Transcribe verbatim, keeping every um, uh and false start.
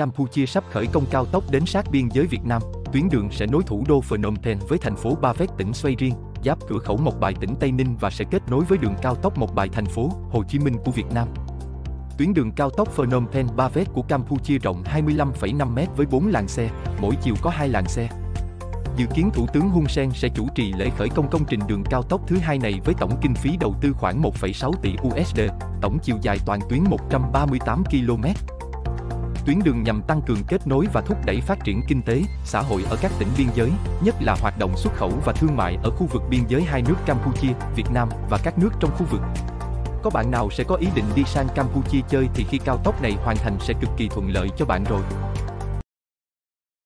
Campuchia sắp khởi công cao tốc đến sát biên giới Việt Nam. Tuyến đường sẽ nối thủ đô Phnom Penh với thành phố Bavet tỉnh Svay Rieng, giáp cửa khẩu Mộc Bài tỉnh Tây Ninh và sẽ kết nối với đường cao tốc Mộc Bài thành phố Hồ Chí Minh của Việt Nam. Tuyến đường cao tốc Phnom Penh Bavet của Campuchia rộng hai mươi lăm phẩy năm mét với bốn làn xe, mỗi chiều có hai làn xe. Dự kiến Thủ tướng Hun Sen sẽ chủ trì lễ khởi công công trình đường cao tốc thứ hai này với tổng kinh phí đầu tư khoảng một phẩy sáu tỷ u ét đê, tổng chiều dài toàn tuyến một trăm ba mươi tám ki lô mét. Tuyến đường nhằm tăng cường kết nối và thúc đẩy phát triển kinh tế, xã hội ở các tỉnh biên giới, nhất là hoạt động xuất khẩu và thương mại ở khu vực biên giới hai nước Campuchia, Việt Nam và các nước trong khu vực. Có bạn nào sẽ có ý định đi sang Campuchia chơi thì khi cao tốc này hoàn thành sẽ cực kỳ thuận lợi cho bạn rồi.